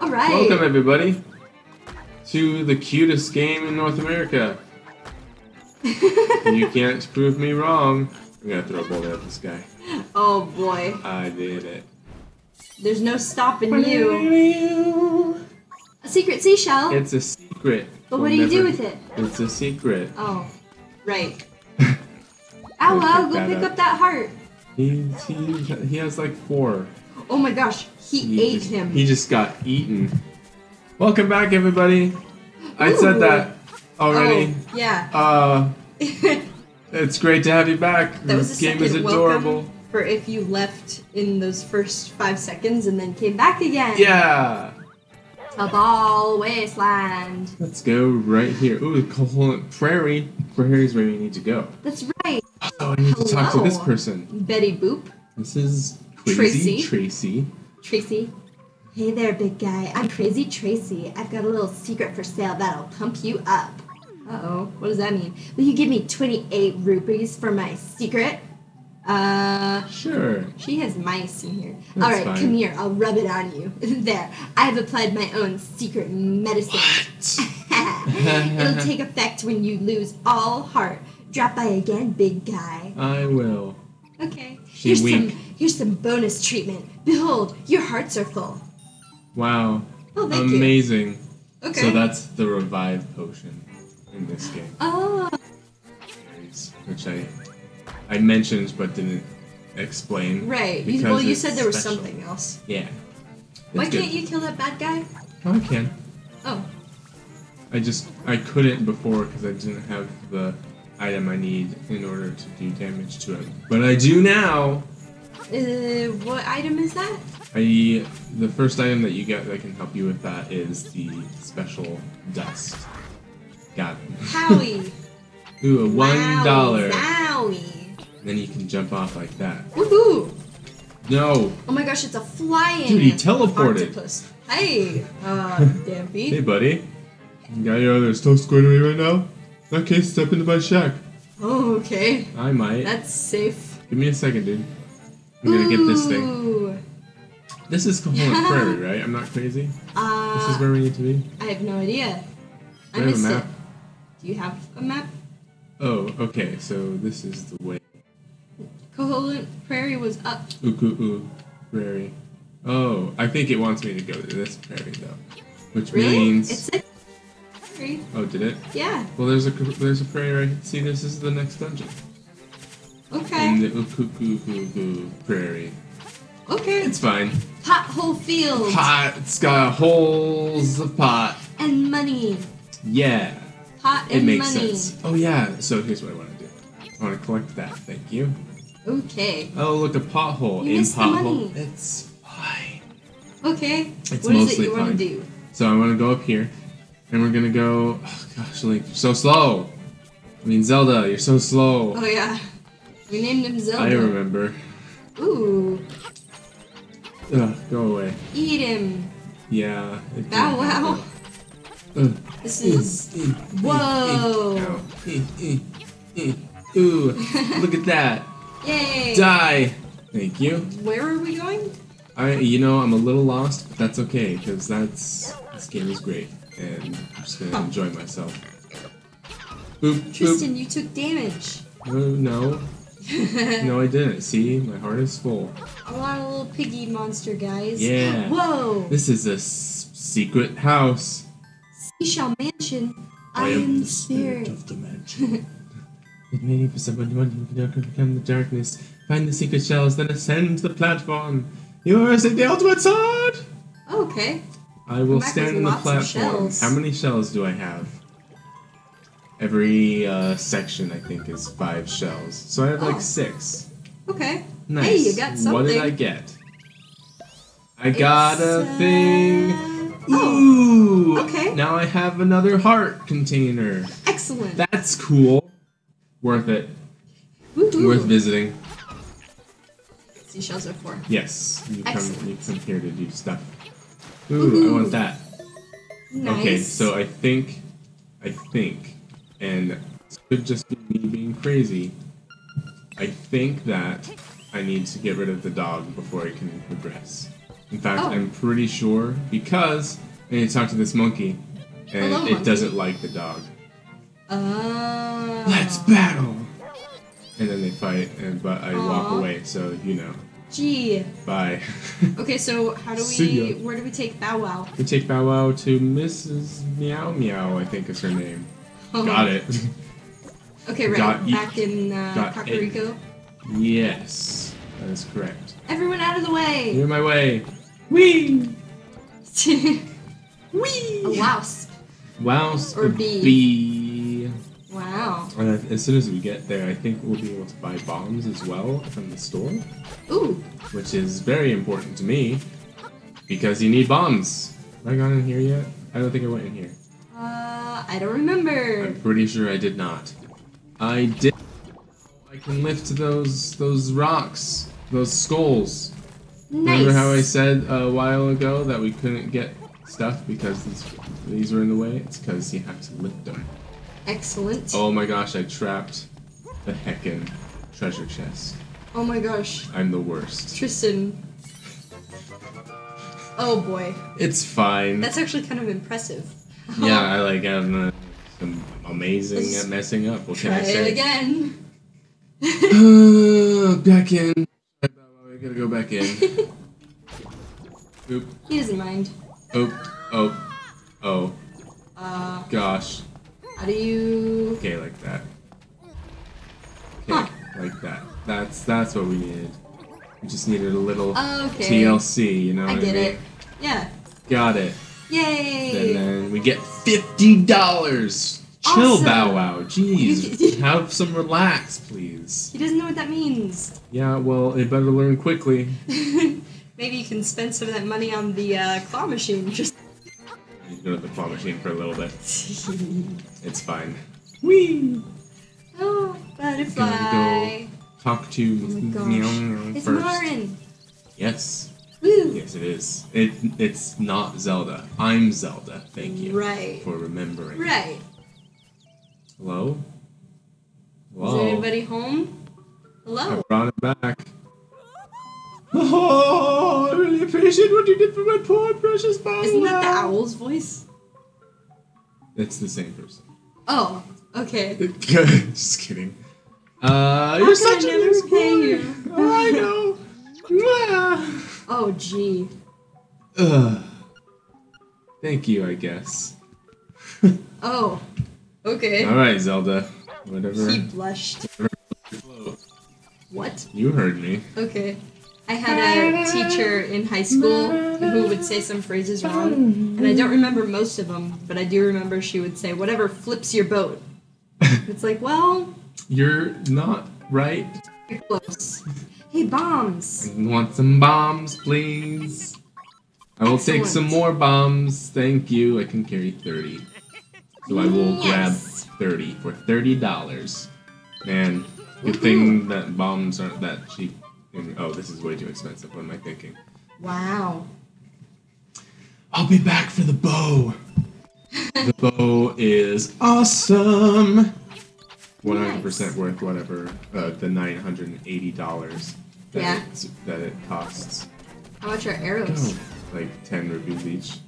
All right. Welcome, everybody, to the cutest game in North America. You can't prove me wrong. I'm going to throw a bullet at this guy. Oh, boy. I did it. There's no stopping you. A secret seashell? It's a secret. But what do you do with it? It's a secret. Oh, right. Ow, wow, go pick up that heart. He has like 4. Oh my gosh, he ate him. He just got eaten. Welcome back, everybody. I said that already. Oh, yeah. It's great to have you back. This game is adorable. For if you left in those first 5 seconds and then came back again. Yeah. A ball wasteland. Let's go right here. Ooh, Koholint Prairie. Prairie's where you need to go. That's right. Oh, I need to talk to this person. Betty Boop. This is Crazy Tracy. Tracy. Hey there, big guy. I'm Crazy Tracy. I've got a little secret for sale that'll pump you up. Uh-oh. What does that mean? Will you give me 28 rupees for my secret? Sure. She has mice in here. That's all right, fine. Come here. I'll rub it on you. There. I've applied my own secret medicine. It'll take effect when you lose all heart. Drop by again, big guy. I will. Okay. Here's some bonus treatment. Behold, your hearts are full. Wow. Oh, thank you. Amazing. Okay. So that's the revive potion in this game. Oh. Which I mentioned but didn't explain. Right. Well, you said there was something else. Yeah. Why can't you kill that bad guy? Oh, I can. Oh. I couldn't before because I didn't have the item I need in order to do damage to it. But I do now! What item is that? The first item that you get that can help you with that is the special dust. Got it. Howie! Ooh, a $1. Howie! Then you can jump off like that. Woohoo! No! Oh my gosh, it's a flying octopus. Dude, he teleported! Octopus. Hey! Damn beat. Hey, buddy. You got your other toast squared away right now? In that case, step into my shack. Oh, okay. I might. That's safe. Give me a second, dude. I'm gonna get this thing. This is Koholint Prairie, right? I'm not crazy? This is where we need to be? I have no idea. I missed it. Do you have a map? Oh, okay. So this is the way. Koholint Prairie was up. Ukuku Prairie. Oh, I think it wants me to go to this prairie, though. Which means... It's a prairie. Oh, did it? Yeah. Well, there's a prairie right... See, this is the next dungeon. Okay. In the Ukuku Prairie. Okay. It's fine. Pothole field. Pot. It's got holes of pot. And money. Yeah. Pot and money. It makes sense. Oh, yeah. So here's what I want to do. I want to collect that. Thank you. Okay. Oh, look, a pothole. You missed the money. It's fine. Okay. It's mostly fine. What is it you want to do? So I want to go up here. And we're going to go... Oh, gosh, Link, you're so slow. I mean, Zelda, you're so slow. Oh, yeah. We named him Zelda. I remember. Ooh. Ugh, go away. Eat him. Yeah. Bow wow. This is... Whoa. Ooh, look at that. Yay. Die. Thank you. Where are we going? I'm a little lost, but that's okay, because this game is great. And I'm just going to enjoy myself. Boop, Tristan, boop. You took damage. No. No, I didn't. See? My heart is full. A lot of little piggy monster guys. Yeah. Whoa! This is a secret house. Seashell Mansion. I am the spirit of the mansion. It may be for someone wanting to overcome the darkness. Find the secret shells, then ascend the platform. Yours is the ultimate sword! Okay. I will stand on the platform. How many shells do I have? Every section, I think, is 5 shells. So I have like 6. Okay. Nice. Hey, you got something. What did I get? I got a thing. Ooh. Oh, okay. Now I have another heart container. Excellent. That's cool. Worth it. Woo-hoo. Worth visiting. Seashells are 4. Yes. You come here to do stuff. Ooh, I want that. Nice. Okay, so I think. And this could just be me being crazy. I think that I need to get rid of the dog before I can progress. In fact, I'm pretty sure, because I need to talk to this monkey, and it doesn't like the dog. Oh. Let's battle! And then they fight, and but I walk away, so you know. Gee. Bye. Okay, so how do we? Where do we take Bow Wow? We take Bow Wow to Mrs. Meow Meow, I think is her name. Oh. Got it. Okay, right. Back in Kakariko. Yes, that is correct. Everyone out of the way. You're my way. Wee. Wee. A wasp. Wouse or bee. Bee. Wow. And as soon as we get there, I think we'll be able to buy bombs as well from the store. Ooh. Which is very important to me, because you need bombs. Have I gone in here yet? I don't think I went in here. I don't remember. I'm pretty sure I did not. I did. I can lift those rocks, those skulls. Nice. Remember how I said a while ago that we couldn't get stuff because these were in the way? It's because you have to lift them. Excellent. Oh my gosh, I trapped the heckin' treasure chest. Oh my gosh. I'm the worst. Tristan. Oh boy. It's fine. That's actually kind of impressive. Yeah, I like I'm amazing at messing up. What can I say? Try it again. Back in. I gotta go back in. Oop. He doesn't mind. Oop. Oh. Oh. Gosh. How do you? Okay, like that. Okay, like that. That's what we needed. We just needed a little TLC, you know what I mean? I get it. Yeah. Got it. Yay! And then we get $50! Awesome. Chill, Bow Wow. Jeez. Have some relax, please. He doesn't know what that means. Yeah, well, it better learn quickly. Maybe you can spend some of that money on the claw machine. Just go to the claw machine for a little bit. It's fine. Whee! Oh, butterfly. Go talk to Meow first. It's Marin. Yes. Woo. Yes, it is. It's not Zelda. I'm Zelda. Thank you for remembering. Right. Hello? Hello? Is anybody home? Hello? I brought it back. Oh, I really appreciate what you did for my poor precious Bow Wow. Isn't that the owl's voice? It's the same person. Oh, okay. Just kidding. You're such a nice boy. I know. Oh, gee. Thank you, I guess. Oh, okay. All right, Zelda. Whatever. He blushed. What? You heard me. Okay. I had a teacher in high school who would say some phrases wrong, and I don't remember most of them, but I do remember she would say, whatever flips your boat. It's like, well... You're not right. You're close. Hey, bombs! I want some bombs, please. I will take some more bombs, thank you. I can carry 30. So I will grab 30 for $30. Man, good thing that bombs aren't that cheap. Oh, this is way too expensive. What am I thinking? Wow. I'll be back for the bow. The bow is awesome. 100% worth whatever the $980 that, that it costs. How much are arrows? Like 10 rupees each.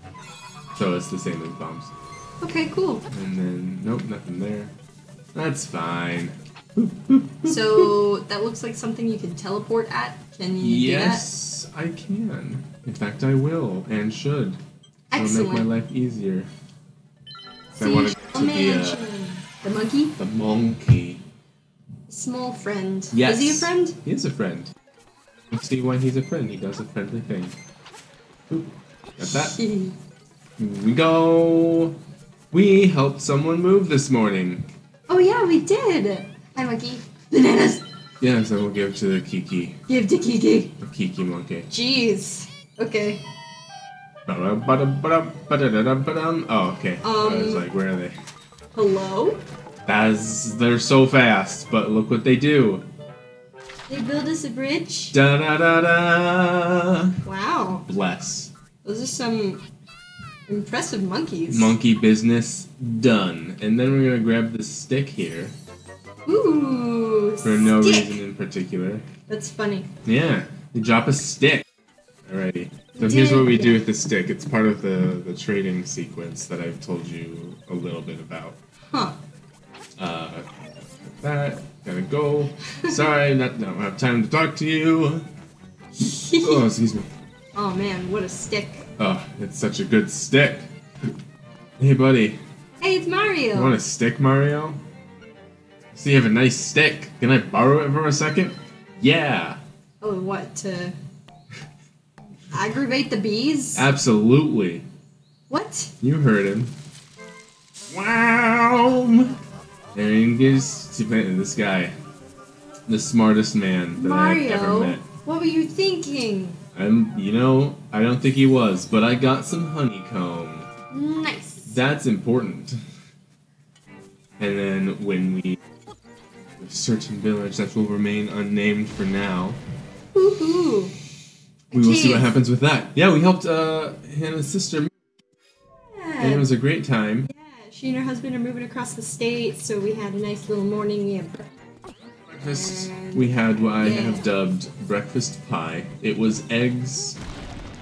So it's the same as bombs. Okay, cool. And then, nope, nothing there. That's fine. So that looks like something you can teleport at. Can you do that? Yes, I can. In fact, I will and should. Excellent. It'll make my life easier. So I want to go to the monkey? The monkey. Small friend. Yes. Is he a friend? He is a friend. Let's see why he's a friend. He does a friendly thing. Ooh, got that. Here we go. We helped someone move this morning. Oh yeah, we did. Hi, monkey. Bananas. Yes, I will give to the Kiki. Give to Kiki. The Kiki monkey. Jeez. Okay. Oh, okay. I was like, where are they? Hello? They're so fast, but look what they do. They build us a bridge? Da da da da! Wow. Bless. Those are some impressive monkeys. Monkey business done. And then we're gonna grab this stick here. Ooh! For no reason in particular. That's funny. Yeah. They drop a stick. Alrighty. So here's what we do with the stick. It's part of the trading sequence that I've told you a little bit about. Huh. That, gotta go. Sorry, I don't have time to talk to you. Oh, excuse me. Oh man, what a stick. Oh, it's such a good stick. Hey, buddy. Hey, it's Mario. You want a stick, Mario? So you have a nice stick. Can I borrow it for a second? Yeah. Oh, what, to aggravate the bees? Absolutely. What? You heard him. Wow! And this guy, the smartest man that Mario, I've ever met. What were you thinking? You know, I don't think he was, but I got some honeycomb. Nice. That's important. And then when we a certain village that will remain unnamed for now. Woohoo! We will see what happens with that. Yeah, we helped Hannah's sister. Yeah. And it was a great time. Yeah, she and her husband are moving across the state, so we had a nice little morning. Yeah. Breakfast. And we had what I have dubbed breakfast pie. It was eggs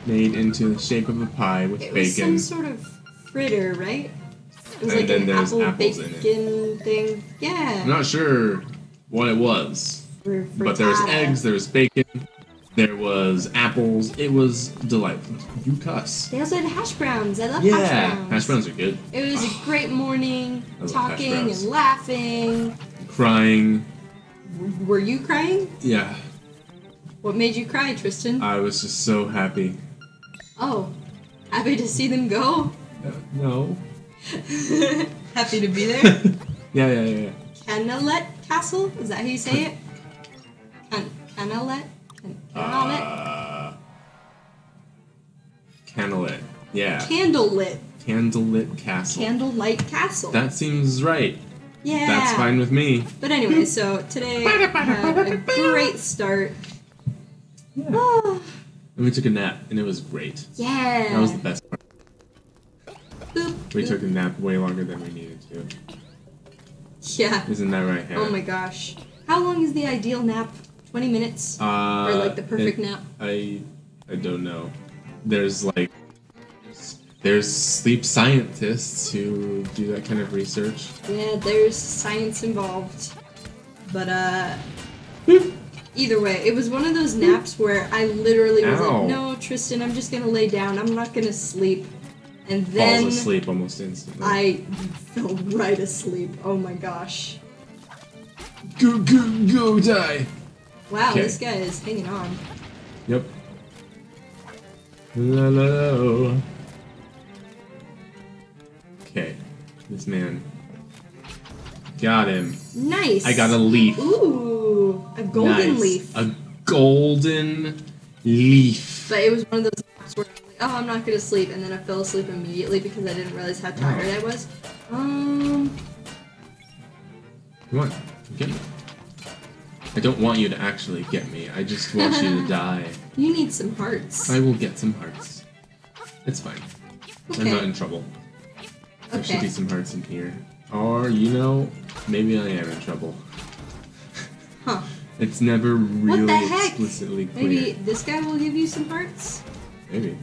made into the shape of a pie with bacon. It was some sort of fritter, right? It was like an apple bacon thing. Yeah. I'm not sure what it was, but there was eggs, there was bacon, there was apples. It was delightful. You cuss. They also had hash browns. I love hash browns. Yeah, hash browns are good. It was a great morning, talking and laughing. Crying. Were you crying? Yeah. What made you cry, Tristan? I was just so happy. Oh, happy to see them go? No. Happy to be there. Yeah. Kanalet Castle? Is that how you say it? Kanalet? Kanalet. Yeah. Candlelit. Candlelit Castle. Candlelight Castle. That seems right. Yeah. That's fine with me. But anyway, so today I had a great start. Yeah. Oh. And we took a nap, and it was great. Yeah. That was the best part. We took a nap way longer than we needed to. Yeah. Isn't that right, Hannah? Oh my gosh. How long is the ideal nap? 20 minutes? Or like the perfect nap? I don't know. There's like... There's sleep scientists who do that kind of research. Yeah, there's science involved. But either way, it was one of those naps where I literally was like, no, Tristan, I'm just gonna lay down. I'm not gonna sleep. And then falls asleep almost instantly. I fell right asleep. Oh my gosh. Go die. Wow, This guy is hanging on. Yep. Hello. Okay. This man. Got him. Nice. I got a leaf. Ooh, a golden leaf. A golden leaf. But it was one of those naps where oh, I'm not gonna sleep, and then I fell asleep immediately because I didn't realize how tired I was. Come on, get me. I don't want you to actually get me, I just want you to die. You need some hearts. I will get some hearts. It's fine. Okay. I'm not in trouble. There should be some hearts in here. Or, you know, maybe I am in trouble. Huh. It's never really explicitly clear. Maybe this guy will give you some hearts? Maybe.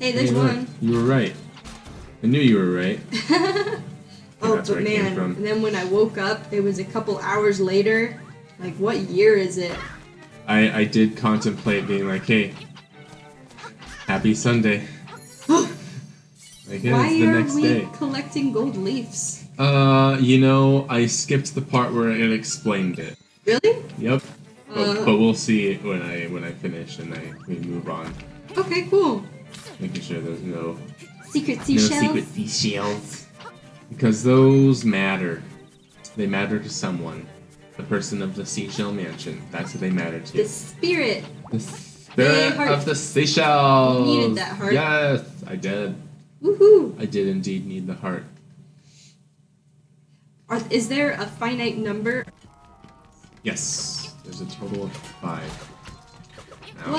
Hey, there's one. You were right. I knew you were right. Oh, but man. And then when I woke up, it was a couple hours later. Like, what year is it? I did contemplate being like, hey, happy Sunday. Like, yeah, why the next day. Collecting gold leaves? You know, I skipped the part where it explained it. Really? Yep. But we'll see it when I finish and we move on. Okay, cool. Making sure there's no secret seashells. No secret seashells. Because those matter. They matter to someone. The person of the seashell mansion. That's what they matter to. The spirit. The spirit of the seashells. You needed that heart. Yes, I did. Woohoo! I did indeed need the heart. Is there a finite number? Yes. There's a total of 5. Ow.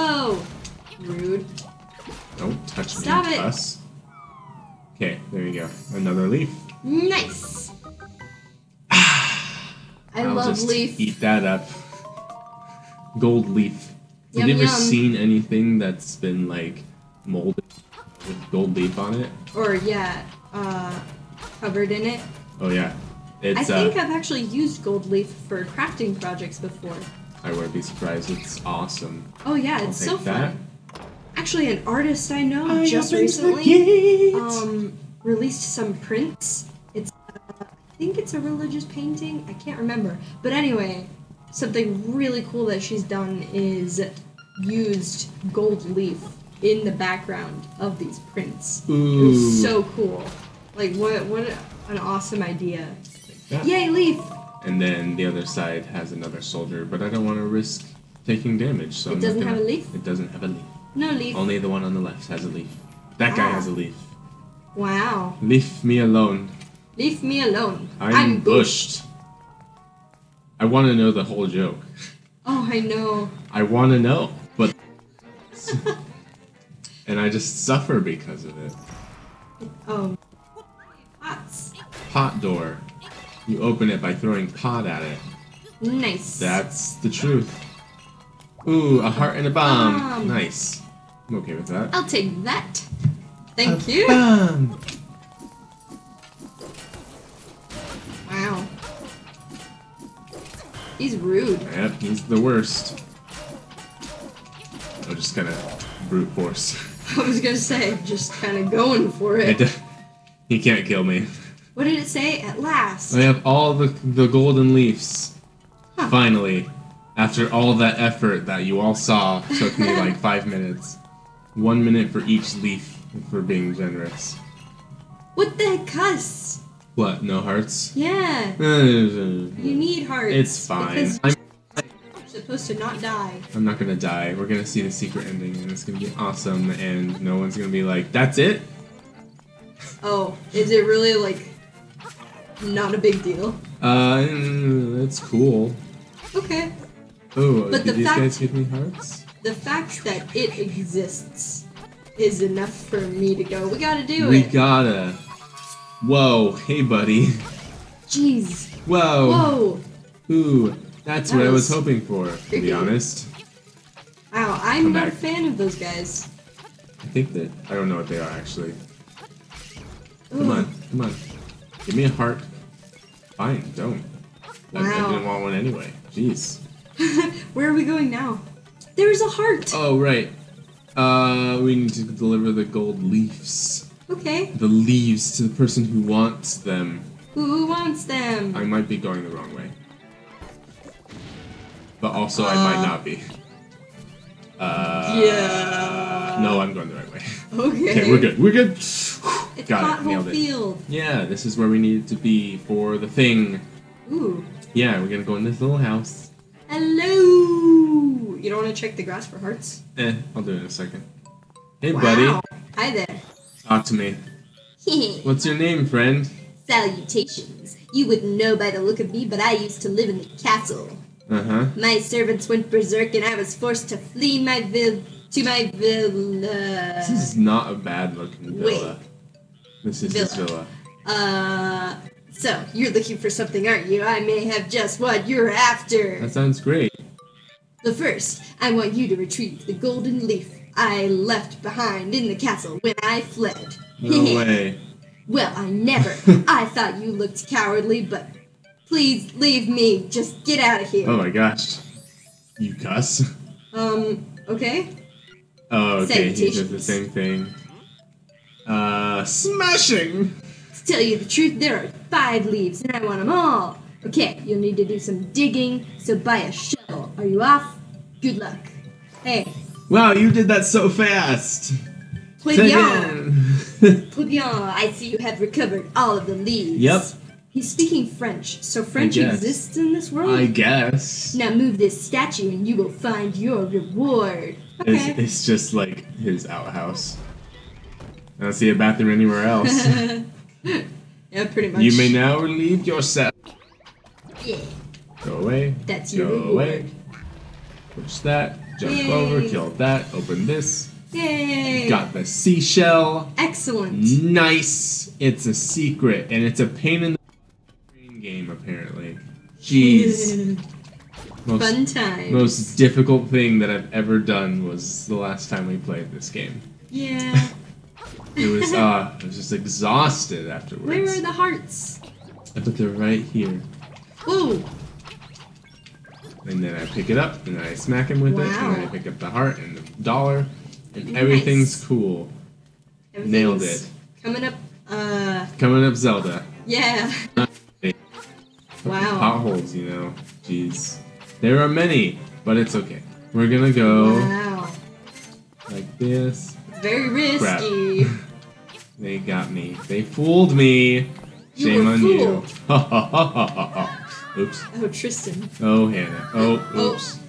Whoa! Rude. Don't touch me, cuss. Okay, there you go. Another leaf. Nice! I'll love just leaf. Eat that up. Gold leaf. Yum, Have you ever seen anything that's been like molded with gold leaf on it. Or, yeah, covered in it. Oh, yeah. It's, I think I've actually used gold leaf for crafting projects before. I wouldn't be surprised. It's awesome. Oh, yeah, it's so fun. Actually, an artist I know just recently released some prints. It's, I think it's a religious painting. I can't remember. But anyway, something really cool that she's done is used gold leaf in the background of these prints. Ooh. It was so cool. Like, what an awesome idea. Like, yay, leaf! And then the other side has another soldier, but I don't want to risk taking damage, so it doesn't have a leaf? It doesn't have a leaf. No leaf. Only the one on the left has a leaf. That guy has a leaf. Wow. Leave me alone. Leave me alone. I'm bushed. I want to know the whole joke. Oh, I know. I want to know, but... and I just suffer because of it. Oh. Pots. Pot door. You open it by throwing pot at it. Nice. That's the truth. Ooh, a heart and a bomb. Nice. I'm okay with that. I'll take that. Thank you. Bomb. Wow. He's rude. Yep, he's the worst. I'm just kind of brute force. I was gonna say, just kind of going for it. He can't kill me. What did it say? At last. I have all the golden leaves. Huh. Finally, after all that effort that you all saw, took me like 5 minutes. 1 minute for each leaf, for being generous. What the heck, cuss? What, no hearts? Yeah. You need hearts. It's fine. I'm supposed to not die. I'm not gonna die. We're gonna see the secret ending and it's gonna be awesome and no one's gonna be like, that's it? Oh, is it really like not a big deal? That's cool. Okay. Oh, but did these guys give me hearts? The fact that it exists is enough for me to go, we gotta do it. We gotta. Whoa, hey buddy. Jeez. Whoa. Whoa. Ooh, that's what I was hoping for, to be honest. Wow, I'm not a fan of those guys. I think that, I don't know what they are actually. Ooh. Come on, come on. Give me a heart. Fine, don't. Wow. I didn't want one anyway. Jeez. Where are we going now? There's a heart! Oh, right. We need to deliver the gold leaves. Okay. The leaves to the person who wants them. Who wants them? I might be going the wrong way. But also, I might not be. Yeah. No, I'm going the right way. Okay. Okay, we're good. We're good. It's got it. Nailed it. Field. Yeah, this is where we needed to be for the thing. Ooh. Yeah, we're gonna go in this little house. Hello. You don't want to check the grass for hearts? Eh, I'll do it in a second. Hey, buddy. Hi there. Talk to me. What's your name, friend? Salutations. You wouldn't know by the look of me, but I used to live in the castle. Uh-huh. My servants went berserk and I was forced to flee my villa. This is not a bad-looking villa. This is his villa. So, you're looking for something, aren't you? I may have just what you're after. That sounds great. But first, I want you to retrieve the golden leaf I left behind in the castle when I fled. No way. Well, I never. I thought you looked cowardly, but please leave me. Just get out of here. Oh my gosh. You cuss? Okay. Oh, okay. He did the same thing. Smashing! To tell you the truth, there are 5 leaves, and I want them all. Okay, you'll need to do some digging, so buy a shovel. Are you off? Good luck. Hey. Wow, you did that so fast! Très bien! Très bien, I see you have recovered all of the leaves. Yep. He's speaking French, so French exists in this world? I guess. Now move this statue and you will find your reward. Okay. It's just like his outhouse. I don't see a bathroom anywhere else. Yeah, pretty much. You may now relieve yourself. Yeah. Go away. That's your reward. Go away. Push that. Jump over, kill that, open this. Yay! Got the seashell. Excellent. Nice. It's a secret, and it's a pain in the game, apparently. Jeez. Fun time. Most difficult thing that I've ever done was the last time we played this game. Yeah. I was just exhausted afterwards. Where are the hearts? I put them right here. Whoa! And then I pick it up, and I smack him with it, and then I pick up the heart and the dollar, and everything's cool. Everything's nailed it. Coming up, Zelda. Yeah. Wow. Potholes, you know. Jeez. There are many, but it's okay. We're gonna go like this. Very risky. They got me. They fooled me. Shame on you. Oops. Oh, Tristan. Oh, Hannah. Oh, oops.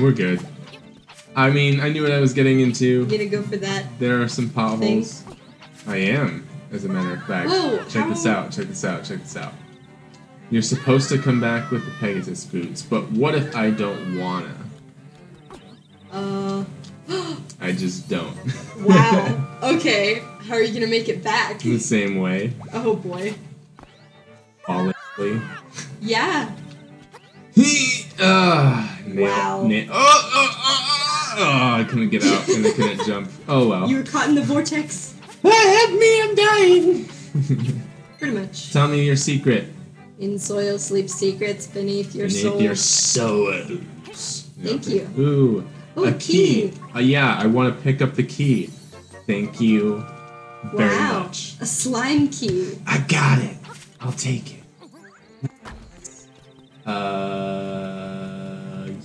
We're good. I mean, I knew what I was getting into. You're gonna go for that. There are some potholes. Thing. I am, as a matter of fact. Whoa, check this out. Check this out. Check this out. You're supposed to come back with the Pegasus boots, but what if I don't wanna? I just don't. Wow. Okay. How are you gonna make it back? In the same way. Oh boy. Hollowly. Yeah. He. Wow. I couldn't get out and I couldn't jump. Oh well. You were caught in the vortex. Help me! I'm dying. Pretty much. Tell me your secret. In soil sleep secrets beneath your soul. Beneath your souls. Thank you. Ooh. Ooh, a key. Yeah, I want to pick up the key. Thank you very much. A slime key. I got it. I'll take it.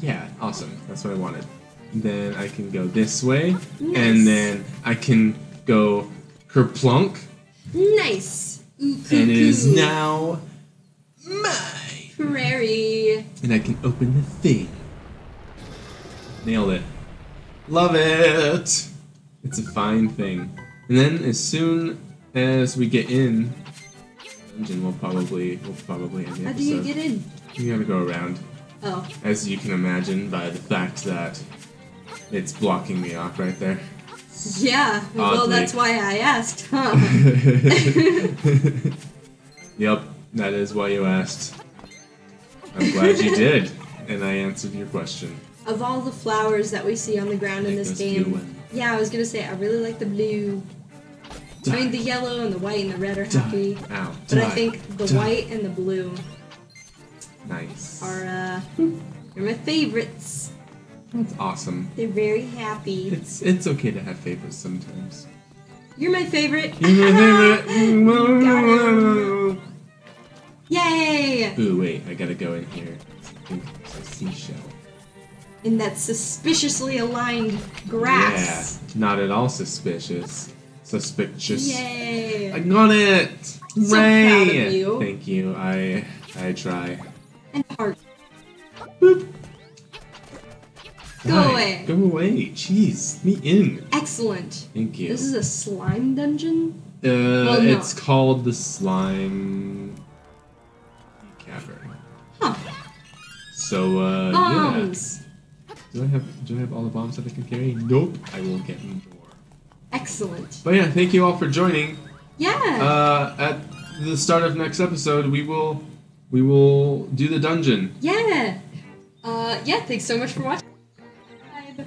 Yeah, awesome. That's what I wanted. Then I can go this way. Nice. And then I can go kerplunk. Nice. Ukuku. And it is now my prairie. And I can open the thing. Nailed it. Love it! It's a fine thing. And then as soon as we get in the dungeon, we'll probably end the episode. How do you get in? You gotta go around. Oh. As you can imagine by the fact that it's blocking me off right there. Yeah, oddly. Well that's why I asked, huh? Yep, that is why you asked. I'm glad you did, and I answered your question. Of all the flowers that we see on the ground in this game, yeah, I was gonna say I really like the blue. I mean, the yellow and the white and the red are happy, but I think the white and the blue are my favorites. That's awesome. They're very happy. It's okay to have favorites sometimes. You're my favorite. You're my favorite. Yay! Ooh, wait, I gotta go in here. I think it's a seashell. In that suspiciously aligned grass. Yeah, not at all suspicious. Suspicious. Yay! I got it! So proud of you. Thank you. I try. And heart. Boop. Go away. Go away. Jeez, me in. Excellent. Thank you. This is a slime dungeon? Well, no. It's called the slime cavern. Huh. So bombs. Yeah. Do I have all the bombs that I can carry? Nope. I will get more. Excellent. But yeah, thank you all for joining. Yeah. At the start of next episode, we will do the dungeon. Yeah. Yeah. Thanks so much for watching.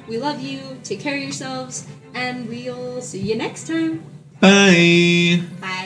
We love you. Take care of yourselves, and we'll see you next time. Bye. Bye.